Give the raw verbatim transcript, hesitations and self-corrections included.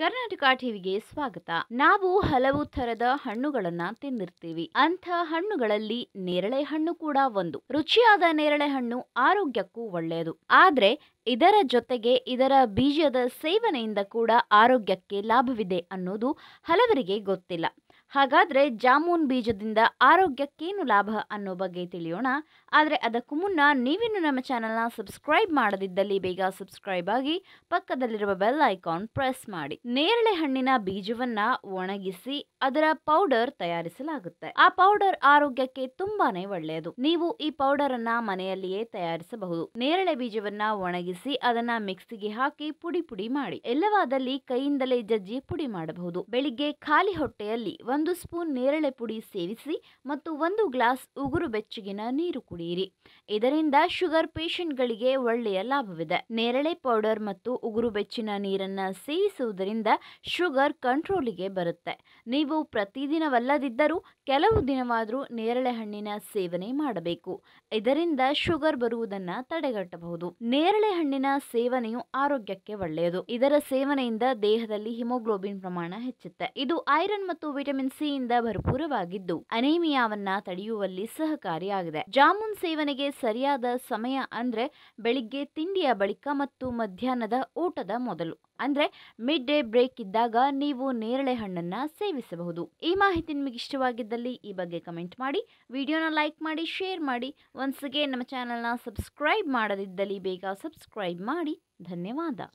ಕರ್ನಾಟಕ ಟಿವಿಗೆ ಸ್ವಾಗತ. ನಾವು ಹಲವು ತರದ ಹಣ್ಣುಗಳನ್ನ ತಿಂದಿರ್ತೀವಿ. ಅಂಥ ಹಣ್ಣುಗಳಲ್ಲಿ ನೇರಳೆ ಹಣ್ಣು ಕೂಡ ಒಂದು. ರುಚಿಯಾದ ನೇರಳೆ ಹಣ್ಣು ಆರೋಗ್ಯಕ್ಕೂ ಒಳ್ಳೆಯದು. ಆದ್ರೆ ಇದರ ಜೊತೆಗೆ ಇದರ ಬೀಜದ ಸೇವನೆಯಿಂದ ಕೂಡ ಆರೋಗ್ಯಕ್ಕೆ ಲಾಭವಿದೆ ಅನ್ನೋದು ಹಲವರಿಗೆ ಗೊತ್ತಿಲ್ಲ. ಹಾಗಾದ್ರೆ ಜಾಮೂನ್ ಬೀಜದಿಂದ ಆರೋಗ್ಯಕ್ಕೇನು ಲಾಭ ಅನ್ನೋ ಬಗ್ಗೆ ತಿಳಿಯೋಣ. ಆದರೆ ಅದಕ್ಕೂ ಮುನ್ನ ನೀವಿನ್ನು ನಮ್ಮ ಚಾನಲ್ನ ಸಬ್ಸ್ಕ್ರೈಬ್ ಮಾಡದಿದ್ದಲ್ಲಿ ಬೇಗ ಸಬ್ಸ್ಕ್ರೈಬ್ ಆಗಿ ಪಕ್ಕದಲ್ಲಿರುವ ಬೆಲ್ ಐಕಾನ್ ಪ್ರೆಸ್ ಮಾಡಿ. ನೇರಳೆ ಹಣ್ಣಿನ ಬೀಜವನ್ನ ಒಣಗಿಸಿ ಅದರ ಪೌಡರ್ ತಯಾರಿಸಲಾಗುತ್ತೆ. ಆ ಪೌಡರ್ ಆರೋಗ್ಯಕ್ಕೆ ತುಂಬಾನೇ ಒಳ್ಳೆಯದು. ನೀವು ಈ ಪೌಡರ್ ಅನ್ನ ಮನೆಯಲ್ಲಿಯೇ ತಯಾರಿಸಬಹುದು. ನೇರಳೆ ಬೀಜವನ್ನ ಒಣಗಿಸಿ ಅದನ್ನ ಮಿಕ್ಸಿಗೆ ಹಾಕಿ ಪುಡಿ ಪುಡಿ ಮಾಡಿ, ಎಲ್ಲವಾದಲ್ಲಿ ಕೈಯಿಂದಲೇ ಜಜ್ಜಿ ಪುಡಿ ಮಾಡಬಹುದು. ಬೆಳಿಗ್ಗೆ ಖಾಲಿ ಹೊಟ್ಟೆಯಲ್ಲಿ ಒಂದು ಸ್ಪೂನ್ ನೇರಳೆ ಪುಡಿ ಸೇವಿಸಿ ಮತ್ತು ಒಂದು ಗ್ಲಾಸ್ ಉಗುರು ಬೆಚ್ಚಗಿನ ನೀರು ಕುಡಿಯಿರಿ. ಇದರಿಂದ ಶುಗರ್ ಪೇಷಂಟ್ಗಳಿಗೆ ಒಳ್ಳೆಯ ಲಾಭವಿದೆ. ನೇರಳೆ ಪೌಡರ್ ಮತ್ತು ಉಗುರು ಬೆಚ್ಚಿನ ನೀರನ್ನ ಸೇವಿಸುವುದರಿಂದ ಶುಗರ್ ಕಂಟ್ರೋಲಿಗೆ ಬರುತ್ತೆ. ನೀವು ಪ್ರತಿದಿನವಲ್ಲದಿದ್ದರೂ ಕೆಲವು ದಿನವಾದರೂ ನೇರಳೆ ಹಣ್ಣಿನ ಸೇವನೆ ಮಾಡಬೇಕು. ಇದರಿಂದ ಶುಗರ್ ಬರುವುದನ್ನ ತಡೆಗಟ್ಟಬಹುದು. ನೇರಳೆ ಹಣ್ಣಿನ ಸೇವನೆಯು ಆರೋಗ್ಯಕ್ಕೆ ಒಳ್ಳೆಯದು. ಇದರ ಸೇವನೆಯಿಂದ ದೇಹದಲ್ಲಿ ಹಿಮೋಗ್ಲೋಬಿನ್ ಪ್ರಮಾಣ ಹೆಚ್ಚುತ್ತೆ. ಇದು ಐರನ್ ಮತ್ತು ವಿಟಮಿನ್ ಸಿ ಯಿಂದ ಭರಪೂರವಾಗಿದ್ದು ಅನೇಮಿಯಾವನ್ನ ತಡೆಯುವಲ್ಲಿ ಸಹಕಾರಿಯಾಗಿದೆ. ಜಾಮೂನ್ ಸೇವನೆಗೆ ಸರಿಯಾದ ಸಮಯ ಅಂದ್ರೆ ಬೆಳಿಗ್ಗೆ ತಿಂಡಿಯ ಬಳಿಕ ಮತ್ತು ಮಧ್ಯಾಹ್ನದ ಊಟದ ಮೊದಲು, ಅಂದ್ರೆ ಮಿಡ್ ಡೇ ಬ್ರೇಕ್ ಇದ್ದಾಗ ನೀವು ನೇರಳೆ ಹಣ್ಣನ್ನ ಸೇವಿಸಬಹುದು. ಈ ಮಾಹಿತಿ ನಿಮಗೆ ಇಷ್ಟವಾಗಿದ್ದಲ್ಲಿ ಈ ಬಗ್ಗೆ ಕಮೆಂಟ್ ಮಾಡಿ, ವಿಡಿಯೋನ ಲೈಕ್ ಮಾಡಿ, ಶೇರ್ ಮಾಡಿ. ಒನ್ಸ್ ಅಗೇನ್, ನಮ್ಮ ಚಾನೆಲ್ನ ಸಬ್ಸ್ಕ್ರೈಬ್ ಮಾಡದಿದ್ದಲ್ಲಿ ಬೇಗ ಸಬ್ಸ್ಕ್ರೈಬ್ ಮಾಡಿ. ಧನ್ಯವಾದ.